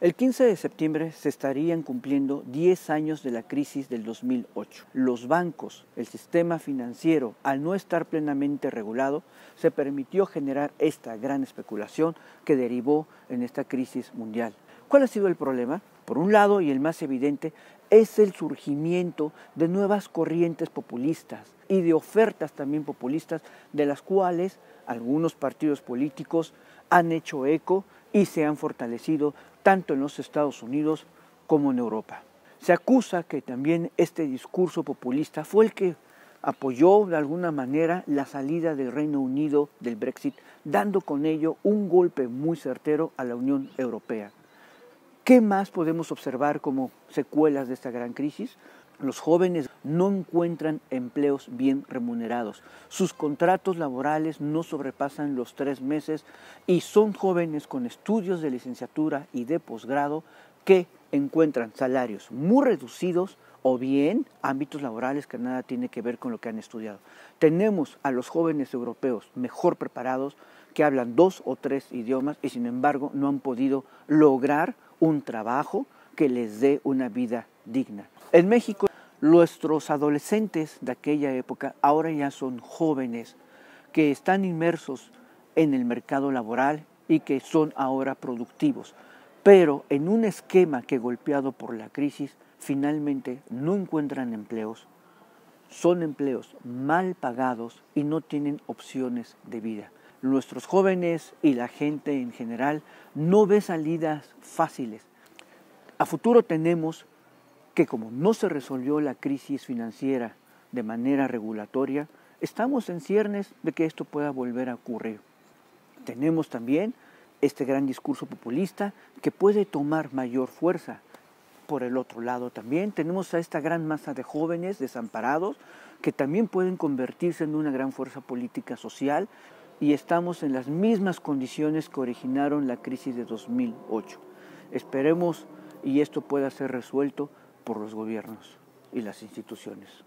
El 15 de septiembre se estarían cumpliendo 10 años de la crisis del 2008. Los bancos, el sistema financiero, al no estar plenamente regulado, se permitió generar esta gran especulación que derivó en esta crisis mundial. ¿Cuál ha sido el problema? Por un lado, y el más evidente, es el surgimiento de nuevas corrientes populistas y de ofertas también populistas, de las cuales algunos partidos políticos han hecho eco y se han fortalecido tanto en los Estados Unidos como en Europa. Se acusa que también este discurso populista fue el que apoyó de alguna manera la salida del Reino Unido del Brexit, dando con ello un golpe muy certero a la Unión Europea. ¿Qué más podemos observar como secuelas de esta gran crisis? Los jóvenes no encuentran empleos bien remunerados, sus contratos laborales no sobrepasan los 3 meses y son jóvenes con estudios de licenciatura y de posgrado que encuentran salarios muy reducidos o bien ámbitos laborales que nada tiene que ver con lo que han estudiado. Tenemos a los jóvenes europeos mejor preparados que hablan 2 o 3 idiomas y sin embargo no han podido lograr un trabajo que les dé una vida digna. En México, nuestros adolescentes de aquella época ahora ya son jóvenes que están inmersos en el mercado laboral y que son ahora productivos, pero en un esquema que, golpeado por la crisis, finalmente no encuentran empleos, son empleos mal pagados y no tienen opciones de vida. Nuestros jóvenes y la gente en general no ve salidas fáciles. A futuro tenemos que, como no se resolvió la crisis financiera de manera regulatoria, estamos en ciernes de que esto pueda volver a ocurrir. Tenemos también este gran discurso populista que puede tomar mayor fuerza. Por el otro lado también tenemos a esta gran masa de jóvenes desamparados que también pueden convertirse en una gran fuerza política social, y estamos en las mismas condiciones que originaron la crisis de 2008. Esperemos y esto pueda ser resuelto por los gobiernos y las instituciones.